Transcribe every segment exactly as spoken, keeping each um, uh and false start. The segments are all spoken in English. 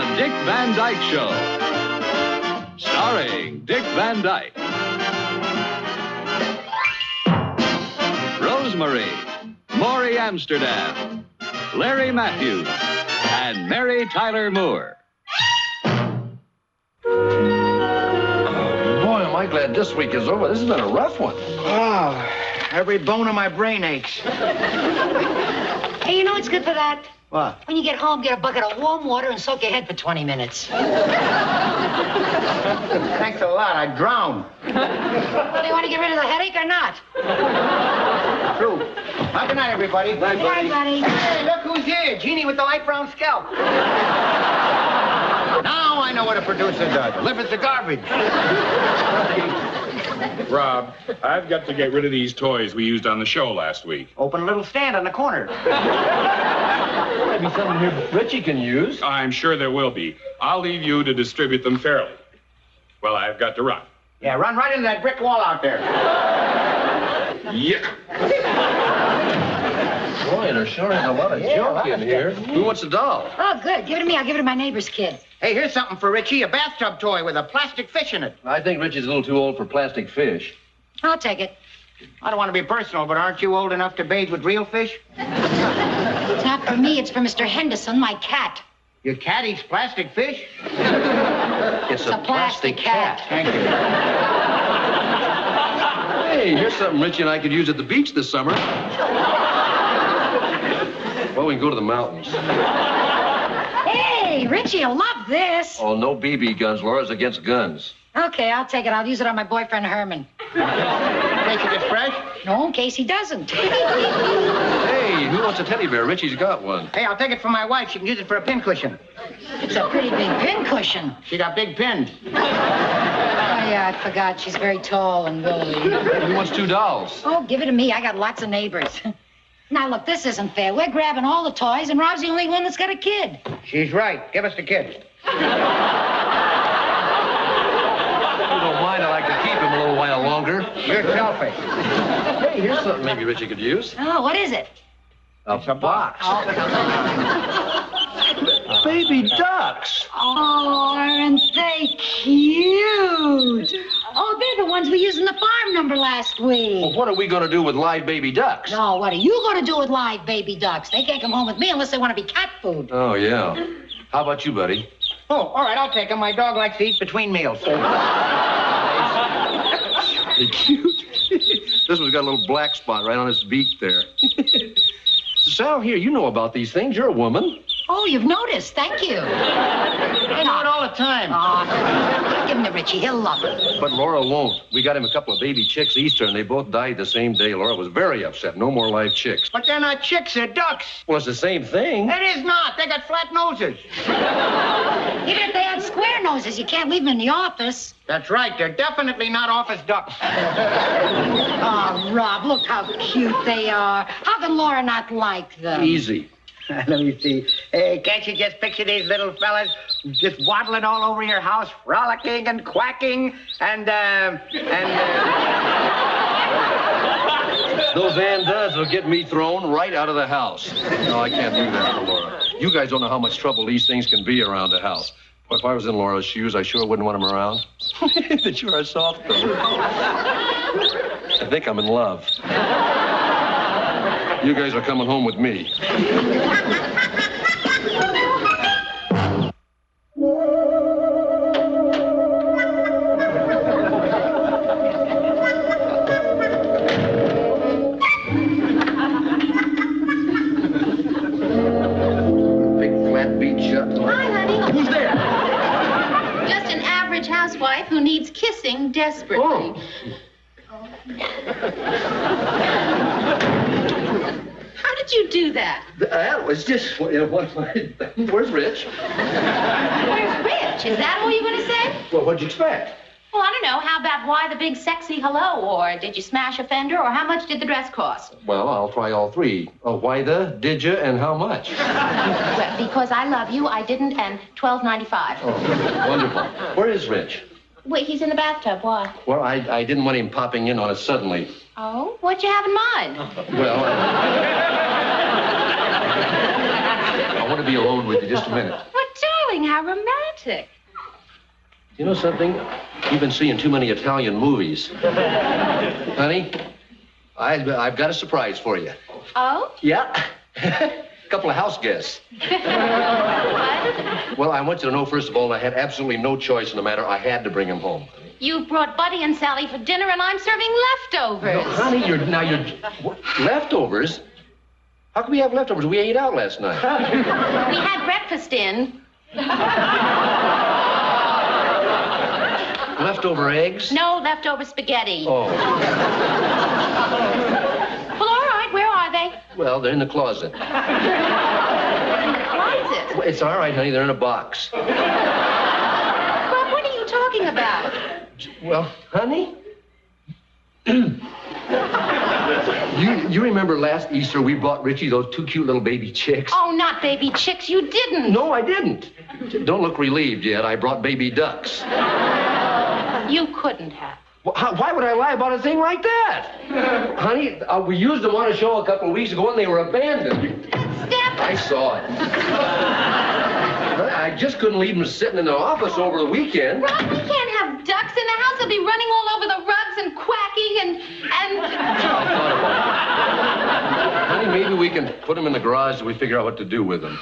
The Dick Van Dyke Show, starring Dick Van Dyke, Rose Marie, Morey Amsterdam, Larry Matthews, and Mary Tyler Moore. Oh, boy, am I glad this week is over. This has been a rough one. Oh, every bone in my brain aches. Hey, you know what's good for that? What? When you get home, get a bucket of warm water and soak your head for twenty minutes. Thanks a lot. I'd drown. Well, do you want to get rid of the headache or not? True. Well, good night, everybody. Bye, Buddy. Bye, Buddy. Hey, look who's here. Jeannie with the light brown scalp. Now I know what a producer does. Lipids are garbage. Rob, I've got to get rid of these toys we used on the show last week. Open a little stand on the corner. There might be something here Richie can use. I'm sure there will be. I'll leave you to distribute them fairly. Well, I've got to run. Yeah, run right into that brick wall out there. Yeah. Boy, there sure is a lot of yeah, junk in here. Stuff. Who wants a doll? Oh, good. Give it to me. I'll give it to my neighbor's kid. Hey, here's something for Richie, a bathtub toy with a plastic fish in it. I think Richie's a little too old for plastic fish. I'll take it. I don't want to be personal, but aren't you old enough to bathe with real fish? It's not for me. It's for Mister Henderson, my cat. Your cat eats plastic fish? It's, it's a, a plastic, plastic cat. cat. Thank you. Hey, here's something Richie and I could use at the beach this summer. Well, we can go to the mountains. Hey, Richie, you'll love this. Oh, no B B guns, Laura. It's against guns. Okay, I'll take it. I'll use it on my boyfriend, Herman. In case he gets fresh? No, in case he doesn't. Hey, who wants a teddy bear? Richie's got one. Hey, I'll take it for my wife. She can use it for a pincushion. It's a pretty big pincushion. She got big pins. Oh, yeah, I forgot. She's very tall and woolly. Who wants two dolls? Oh, give it to me. I got lots of neighbors. Now, look, this isn't fair. We're grabbing all the toys, and Rob's the only one that's got a kid. She's right. Give us the kid. If you don't mind, I'd like to keep him a little while longer. You're selfish. Hey, here's something maybe Richie could use. Oh, what is it? A it's box. Oh. Baby ducks. Oh, aren't they cute? Oh, they're the ones we used in the farm number last week. Well, what are we going to do with live baby ducks? No, what are you going to do with live baby ducks? They can't come home with me unless they want to be cat food. Oh, yeah. How about you, Buddy? Oh, all right, I'll take them. My dog likes to eat between meals. They're cute. This one's got a little black spot right on its beak there. Sal, here, you know about these things. You're a woman. Oh, you've noticed. Thank you. I know it all the time. Aw. Give him to Richie. He'll love it. But Laura won't. We got him a couple of baby chicks Easter, and they both died the same day. Laura was very upset. No more live chicks. But they're not chicks. They're ducks. Well, it's the same thing. It is not. They got flat noses. Even if they had square noses, you can't leave them in the office. That's right. They're definitely not office ducks. Oh, Rob, look how cute they are. How can Laura not like them? Easy. Let me see. Hey, can't you just picture these little fellas just waddling all over your house, frolicking and quacking, and, uh, and, uh... Those Van Dyes will get me thrown right out of the house. No, I can't do that for Laura. You guys don't know how much trouble these things can be around the house. Well, if I was in Laura's shoes, I sure wouldn't want them around. That you are soft, though. I think I'm in love. You guys are coming home with me. Big flat beach shut. Hi, honey. Who's there? Just an average housewife who needs kissing desperately. Oh. How did you do that? That was just what you know, where's Rich? Where's Rich? Is that all you're going to say? Well, what'd you expect? Well, I don't know. How about why the big sexy hello? Or did you smash a fender? Or how much did the dress cost? Well, I'll try all three. Uh, why the, did you, and how much? Well, because I love you, I didn't, and twelve ninety-five. Oh, wonderful. Where is Rich? Wait, he's in the bathtub. Why? Well, I, I didn't want him popping in on us suddenly. Oh? What'd you have in mind? Well, I, I want to be alone with you just a minute. Well, darling, darling, how romantic. You know something? You've been seeing too many Italian movies. Honey, I, I've got a surprise for you. Oh? Yeah. A couple of house guests. What? Well, I want you to know, first of all, I had absolutely no choice in the matter. I had to bring him home. You brought Buddy and Sally for dinner, and I'm serving leftovers. No, honey, you're, now you're... What? Leftovers? How can we have leftovers? We ate out last night. We had breakfast in. Leftover eggs? No, leftover spaghetti. Oh. Well, all right, where are they? Well, they're in the closet. In the closet? Well, it's all right, honey, they're in a box. Rob, what are you talking about? Well, honey? you you remember last Easter we bought Richie those two cute little baby chicks? Oh, not baby chicks, you didn't. No, I didn't. Don't look relieved yet, I brought baby ducks. You couldn't have. Well, how, why would I lie about a thing like that? Honey, uh, we used them on a show a couple of weeks ago and they were abandoned. Step. I saw it. I just couldn't leave them sitting in the office over the weekend. Rob, we can't have ducks in the house. They'll be running all over the rugs and quacking and... and... Honey, maybe we can put them in the garage till we figure out what to do with them.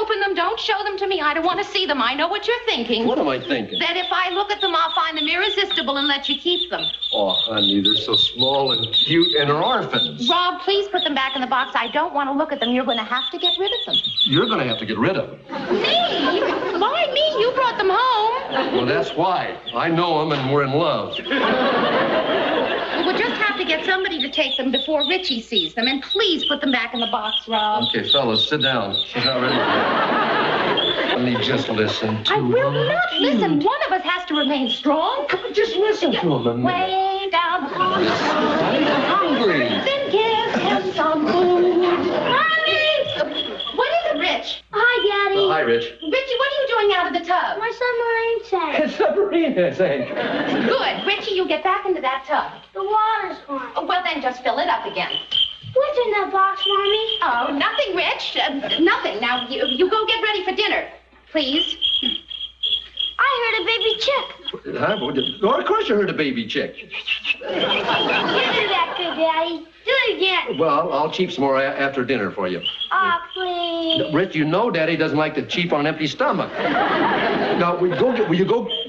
Open them, don't show them to me. I don't want to see them. I know what you're thinking. What am I thinking? That if I look at them, I'll find them irresistible and let you keep them. Oh, honey, they're so small and cute and are orphans. Rob, please put them back in the box. I don't want to look at them. You're going to have to get rid of them. You're going to have to get rid of them. Me? Why me? You brought them home. Well, that's why. I know them and we're in love. We'll just have to get somebody to take them before Richie sees them, and please put them back in the box, Rob. Okay, fellas, sit down. She's not ready. Let me just listen to I will them. Not listen. Mm. One of us has to remain strong. Come on, just listen yeah. to him a minute. Way down the hall. I'm hungry. Then give him some food. Honey! What is it, Rich? Hi, Daddy. Uh, hi, Rich. Richie, what are you doing out of the tub? My submarine tank. It's submarine tank. Good. Richie, you get back into that tub. The water's on. Oh, well, then just fill it up again. What's in that box, Mommy? Oh, nothing, Rich. Uh, nothing. Now, you, you go get ready for dinner, please. I heard a baby chick. Huh? Well, of course you heard a baby chick. You do that too, Daddy. Do it again. Well, I'll cheep some more after dinner for you. Ah, oh, please. Rich, you know Daddy doesn't like to cheep on an empty stomach. Now, will you go... Get, will you go... Daddy?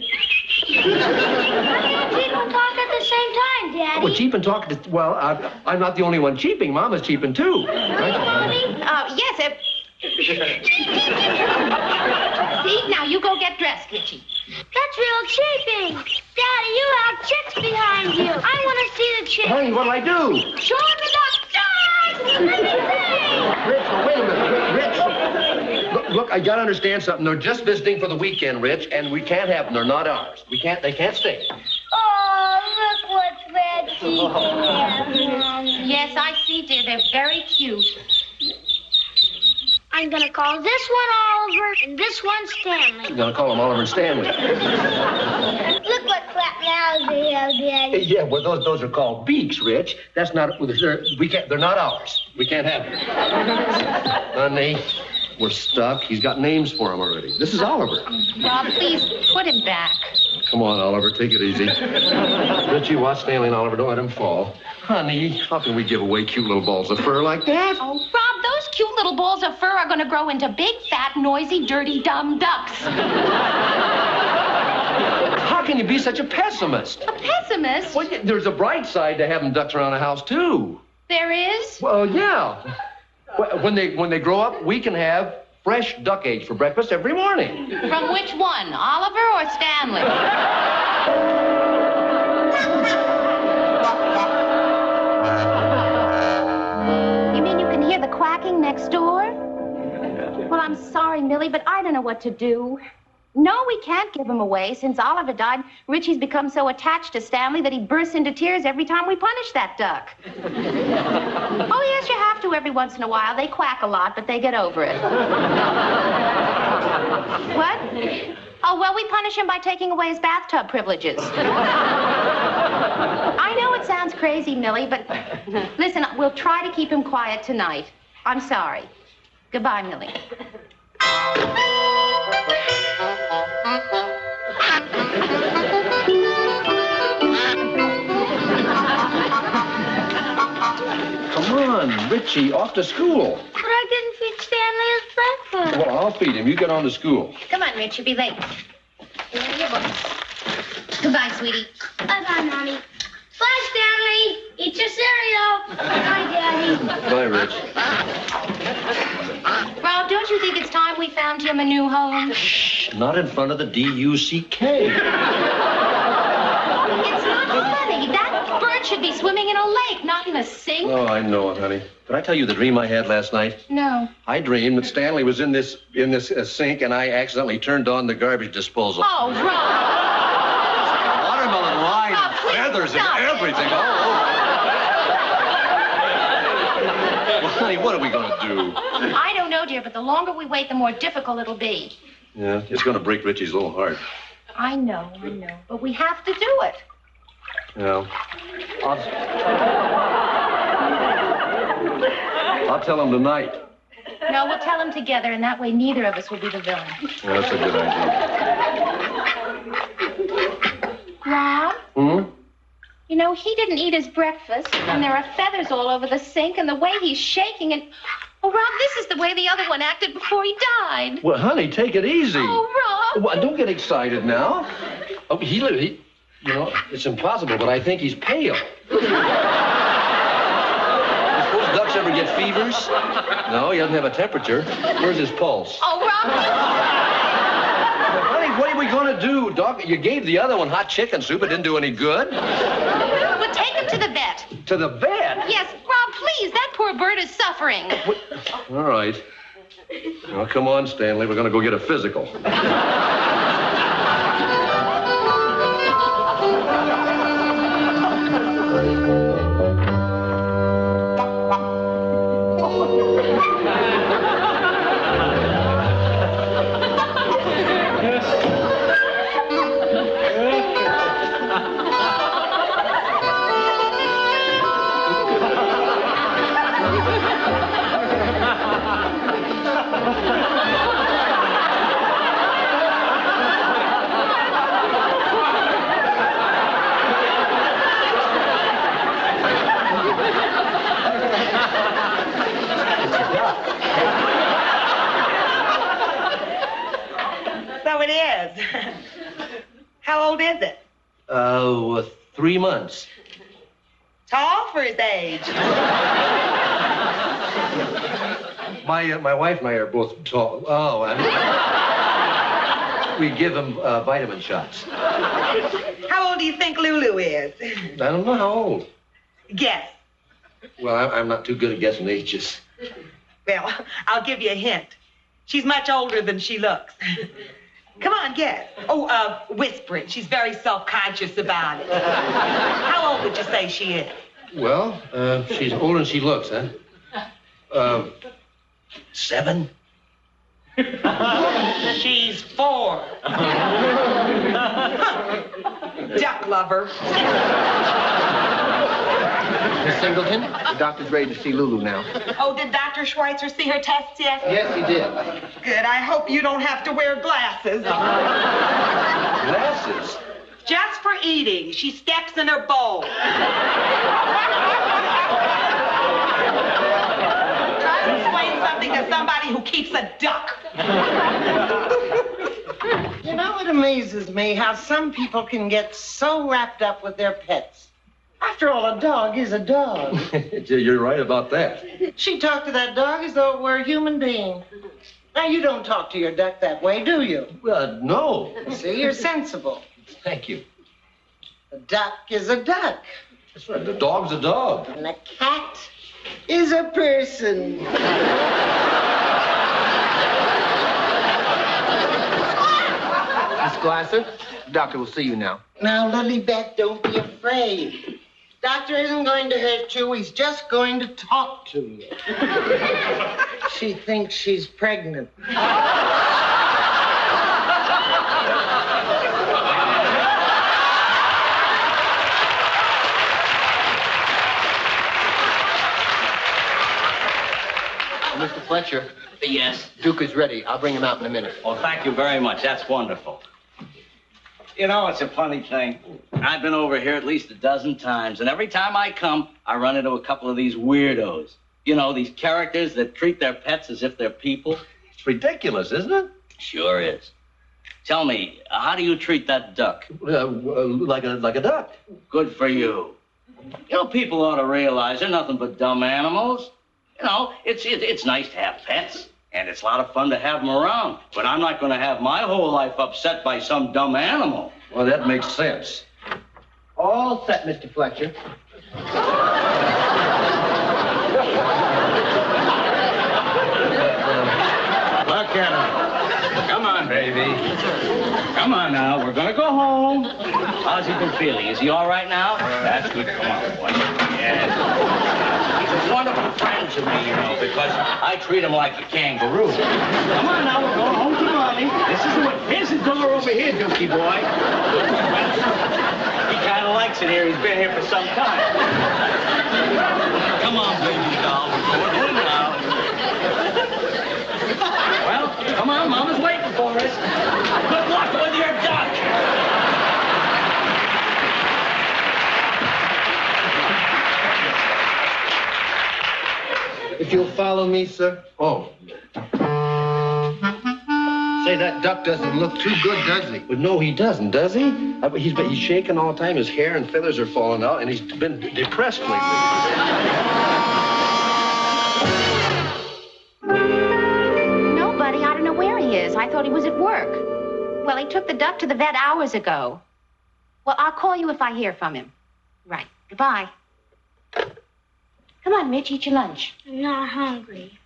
Well, cheap and talk to... Well, uh, I'm not the only one cheaping. Mama's cheaping, too. Right, Mommy? Uh, yes, if... See, now you go get dressed, Richie. That's real cheaping. Daddy, you have chicks behind you. I want to see the chicks. Honey, what'll I do? Show him the doctor! Let me see! Rich, wait a minute. Rich, look, look, I got to understand something. They're just visiting for the weekend, Rich, and we can't have them. They're not ours. We can't... They can't stay. Oh, look what's Reggie there. Yes, I see, dear. They're very cute. I'm going to call this one Oliver and this one Stanley. You're going to call them Oliver and Stanley. Look what flat mouths they have, Daddy. Yeah, well, those those are called beaks, Rich. That's not... They're, we can't, they're not ours. We can't have them. Honey, we're stuck. He's got names for them already. This is Oliver. Rob, please put him back. Come on, Oliver, take it easy. Richie, watch Stanley and Oliver. Don't let them fall. Honey, how can we give away cute little balls of fur like that? Oh, Rob, those cute little balls of fur are going to grow into big, fat, noisy, dirty, dumb ducks. How can you be such a pessimist? A pessimist? Well, there's a bright side to having ducks around the house, too. There is? Well, yeah. When they, when they grow up, we can have... fresh duck eggs for breakfast every morning. From which one, Oliver or Stanley? You mean you can hear the quacking next door? Well, I'm sorry, Millie, but I don't know what to do. No, we can't give him away. Since Oliver died, Richie's become so attached to Stanley that he bursts into tears every time we punish that duck. Oh, yes, you have to every once in a while. They quack a lot, but they get over it. What? Oh, well, we punish him by taking away his bathtub privileges. I know it sounds crazy, Millie, but listen, we'll try to keep him quiet tonight. I'm sorry. Goodbye, Millie. Richie off to school. But I didn't feed Stanley his breakfast. Well, I'll feed him. You get on to school. Come on, Richie. Be late. Here are your books. Goodbye, sweetie. Bye-bye, Mommy. Bye, Stanley. Eat your cereal. Bye, Daddy. Bye, Rich. Rob, don't you think it's time we found him a new home? Shh. Not in front of the D U C K. It's not funny. That bird should be swimming in a lake, not in a sink. Oh, I know it, honey. Did I tell you the dream I had last night? No. I dreamed that Stanley was in this in this uh, sink, and I accidentally turned on the garbage disposal. Oh, Rob. Feathers and everything all over. Well, honey, what are we going to do? I don't know, dear, but the longer we wait, the more difficult it'll be. Yeah, it's going to break Richie's little heart. I know, I know, but we have to do it. Yeah. I'll, I'll tell him tonight. No, we'll tell him together, and that way neither of us will be the villain. Yeah, that's a good idea. Rob? Hmm? You know, he didn't eat his breakfast, and there are feathers all over the sink, and the way he's shaking, and... Oh, Rob, this is the way the other one acted before he died. Well, honey, take it easy. Oh, Rob. Well, don't get excited now. Oh, he, he... You know, it's impossible, but I think he's pale. You suppose ducks ever get fevers? No, he doesn't have a temperature. Where's his pulse? Oh, Rob, you... What are we going to do, Doc? You gave the other one hot chicken soup. It didn't do any good. Well, take him to the vet. To the vet? Yes. Rob, please. That poor bird is suffering. What? All right. Well, come on, Stanley. We're going to go get a physical. How old is it? Oh, uh, three months. Tall for his age. my uh, my wife and I are both tall. Oh, I mean, we give him uh, vitamin shots. How old do you think Lulu is? I don't know how old. Guess. Well, I, I'm not too good at guessing ages. Well, I'll give you a hint. She's much older than she looks. Come on, guess. Oh, uh, whispering. She's very self-conscious about it. How old would you say she is? Well, uh, she's older than she looks, huh? Uh, seven? She's four. Duck lover. Miss Singleton, the doctor's ready to see Lulu now. Oh, did Doctor Schweitzer see her tests yet? Yes, he did. Good. I hope you don't have to wear glasses. Glasses? Just for eating. She steps in her bowl. Try to explain something to somebody who keeps a duck. You know, it amazes me how some people can get so wrapped up with their pets. After all, a dog is a dog. You're right about that. She talked to that dog as though it were a human being. Now, you don't talk to your duck that way, do you? Well, no. See, you're sensible. Thank you. A duck is a duck. That's right. A dog's a dog. And a cat is a person. Miss Glasser, the doctor will see you now. Now, Lillibet, don't be afraid. Doctor isn't going to hurt you. He's just going to talk to you. She thinks she's pregnant. Mister Fletcher. Yes? Duke is ready. I'll bring him out in a minute. Oh, thank you very much. That's wonderful. You know, it's a funny thing. I've been over here at least a dozen times, and every time I come, I run into a couple of these weirdos. You know, these characters that treat their pets as if they're people. It's ridiculous, isn't it? Sure is. Tell me, how do you treat that duck? Uh, like a like a duck. Good for you. You know, people ought to realize they're nothing but dumb animals. You know, it's it, it's nice to have pets, and it's a lot of fun to have them around. But I'm not going to have my whole life upset by some dumb animal. Well, that makes sense. All set, Mister Fletcher. Look at him. Come on, baby. Come on now, we're gonna go home. How's he been feeling? Is he all right now? That's good. Come on, boy. Yes. He's a wonderful friend to me, you know, because I treat him like a kangaroo. Come on now, we're going home to Ronnie. This is what. Here's the door over here, Dookie boy. He kind of likes it here. He's been here for some time. Come on, baby doll. We're going home now. Well, come on, Mama's waiting for us. Good luck with your duck! If you'll follow me, sir. Oh. Say, that duck doesn't look too good, does he? But no, he doesn't, does he? He's, he's shaking all the time. His hair and feathers are falling out, and he's been depressed lately. Buddy, I don't know where he is. I thought he was at work. Well, he took the duck to the vet hours ago. Well, I'll call you if I hear from him. Right. Goodbye. Come on, Rich, eat your lunch. I'm not hungry.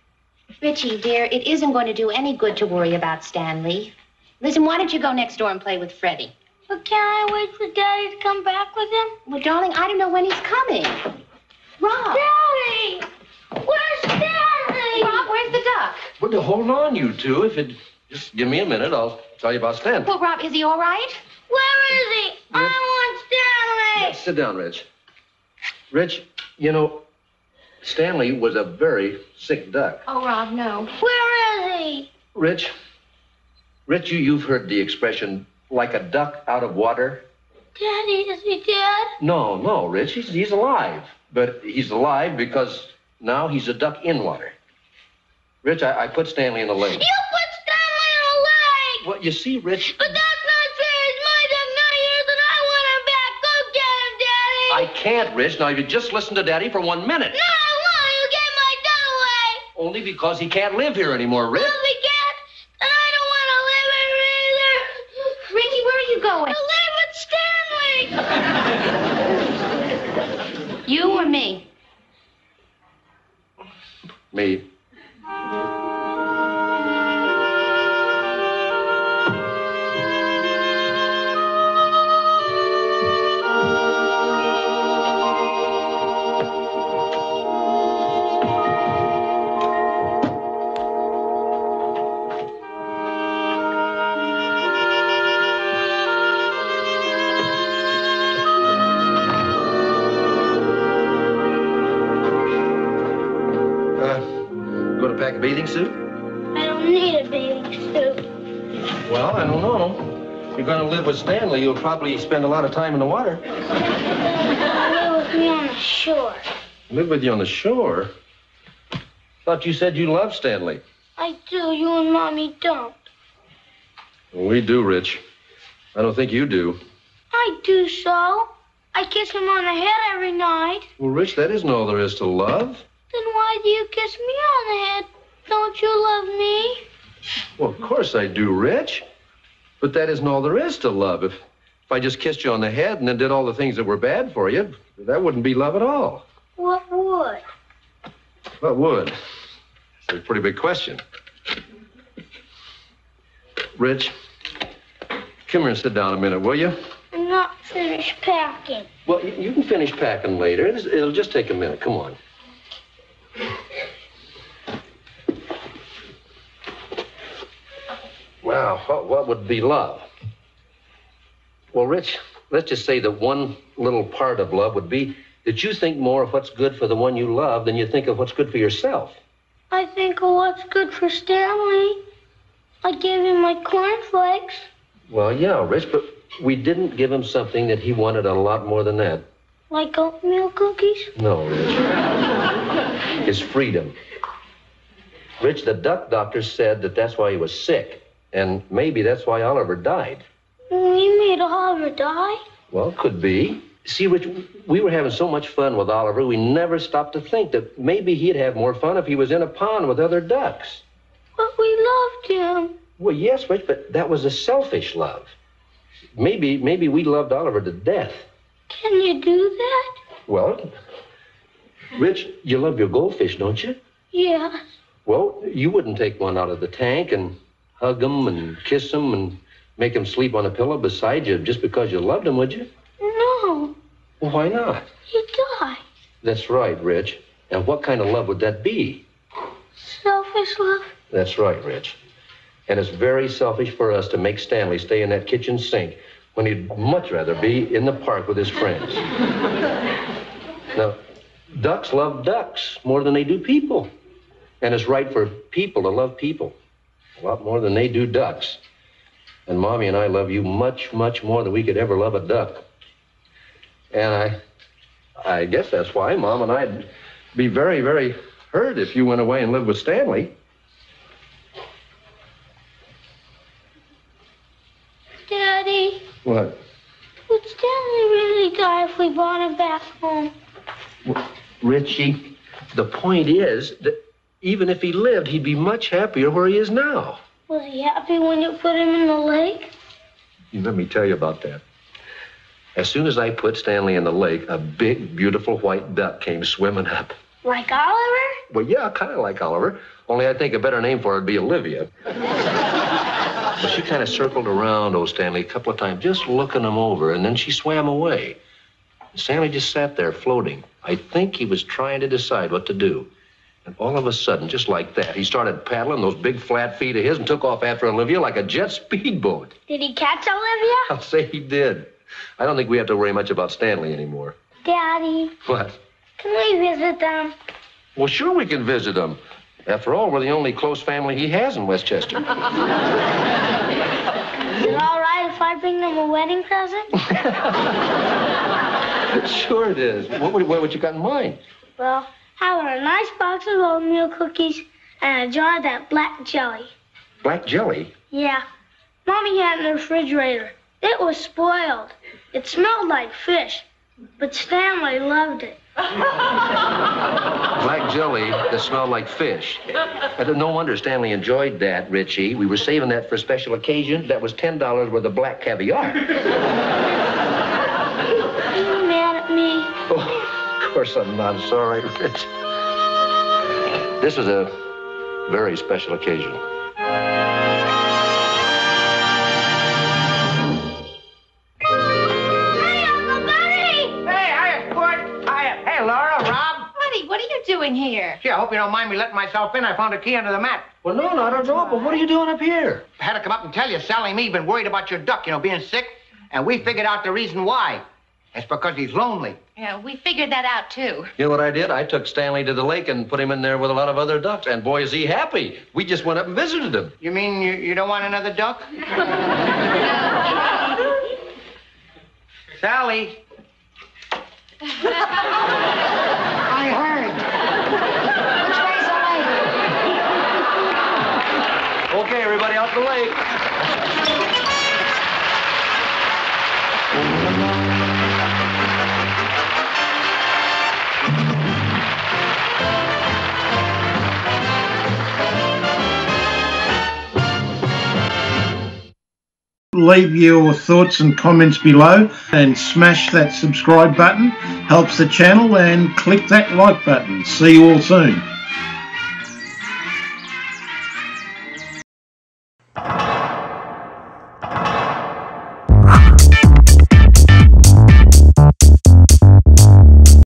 Richie, dear, it isn't going to do any good to worry about Stanley. Listen, why don't you go next door and play with Freddy? But can I wait for Daddy to come back with him? Well, darling, I don't know when he's coming. Rob! Daddy! Where's Stanley? Rob, where's the duck? Well, hold on, you two. If it... Just give me a minute. I'll tell you about Stanley. Well, Rob, is he all right? Where is he? Yeah. I want Stanley. Yeah, sit down, Rich. Rich, you know, Stanley was a very sick duck. Oh, Rob, no. Where is he? Rich, Rich, you, you've heard the expression, like a duck out of water. Daddy, is he dead? No, no, Rich. He's, he's alive. But he's alive because now he's a duck in water. Rich, I, I put Stanley in the lake. You put Well, you see, Rich... But that's not fair. It's my duck, not yours, and I want him back. Go get him, Daddy. I can't, Rich. Now, if you just listen to Daddy for one minute. No, I won't. You get my duck away. Only because he can't live here anymore, Rich. Well, he can't, and I don't want to live here either. Ricky, where are you going? To live with Stanley. You or me? Me. Bathing suit? I don't need a bathing suit. Well, I don't know. If you're going to live with Stanley, you'll probably spend a lot of time in the water. I'll live with me on the shore. Live with you on the shore? Thought you said you loved Stanley. I do. You and Mommy don't. Well, we do, Rich. I don't think you do. I do so. I kiss him on the head every night. Well, Rich, that isn't all there is to love. Then why do you kiss me on the head? Don't you love me? Well, of course I do, Rich. But that isn't all there is to love. If, if I just kissed you on the head and then did all the things that were bad for you, that wouldn't be love at all. What would? What would? That's a pretty big question. Rich, come here and sit down a minute, will you? I'm not finished packing. Well, you, you can finish packing later. It'll, it'll just take a minute. Come on. Wow, what, what would be love? Well, Rich, let's just say that one little part of love would be that you think more of what's good for the one you love than you think of what's good for yourself. I think of what's good for Stanley. I gave him my cornflakes. Well, yeah, Rich, but we didn't give him something that he wanted a lot more than that. Like oatmeal cookies? No, Rich. is freedom. Rich, the duck doctor said that that's why he was sick, and maybe that's why Oliver died. You made Oliver die? Well, could be. See, Rich, we were having so much fun with Oliver, we never stopped to think that maybe he'd have more fun if he was in a pond with other ducks. But we loved him. Well, yes, Rich, but that was a selfish love. Maybe, maybe we loved Oliver to death. Can you do that? Well, Rich, you love your goldfish, don't you? Yeah. Well, you wouldn't take one out of the tank and hug them and kiss them and make them sleep on a pillow beside you just because you loved them, would you? No. Well, why not? He died. That's right, Rich. And what kind of love would that be? Selfish love. That's right, Rich. And it's very selfish for us to make Stanley stay in that kitchen sink when he'd much rather be in the park with his friends. Now, ducks love ducks more than they do people. And it's right for people to love people a lot more than they do ducks. And Mommy and I love you much, much more than we could ever love a duck. And I, I guess that's why Mom and I'd be very, very hurt if you went away and lived with Stanley. Daddy. What? Would Stanley really die if we brought him back home? Well, Richie, the point is that even if he lived, he'd be much happier where he is now. Was he happy when you put him in the lake? Let me tell you about that. As soon as I put Stanley in the lake, a big, beautiful white duck came swimming up. Like Oliver? Well, yeah, kind of like Oliver. Only I think a better name for her would be Olivia. Well, she kind of circled around old Stanley a couple of times, just looking him over, and then she swam away. Stanley just sat there floating. I think he was trying to decide what to do. And all of a sudden, just like that, he started paddling those big flat feet of his and took off after Olivia like a jet speedboat. Did he catch Olivia? I'll say he did. I don't think we have to worry much about Stanley anymore. Daddy. What? Can we visit them? Well, sure we can visit them. After all, we're the only close family he has in Westchester. Is it all right if I bring them a wedding present? Sure it is. What would, what would you got in mind? Well, I want a nice box of oatmeal cookies and a jar of that black jelly. Black jelly? Yeah. Mommy had it in the refrigerator. It was spoiled. It smelled like fish, but Stanley loved it. Black jelly that smelled like fish. No wonder Stanley enjoyed that, Richie. We were saving that for a special occasion. That was ten dollars worth of black caviar. Are you mad at me? Oh. Of course I'm not. It's all right, Rich. This is a very special occasion. Hey, Uncle Buddy! Hey, hiya, Bud. Hiya. Hey, Laura, Rob. Buddy, what are you doing here? Gee, I hope you don't mind me letting myself in. I found a key under the mat. Well, no, not at all. But what are you doing up here? I had to come up and tell you. Sally and me have been worried about your duck, you know, being sick. And we figured out the reason why. It's because he's lonely. Yeah, we figured that out, too. You know what I did? I took Stanley to the lake and put him in there with a lot of other ducks. And boy, is he happy. We just went up and visited him. You mean you, you don't want another duck? Sally. I heard. Which way's the lake? Okay, everybody, out to the lake. Leave your thoughts and comments below and smash that subscribe button. Helps the channel, and click that like button. See you all soon.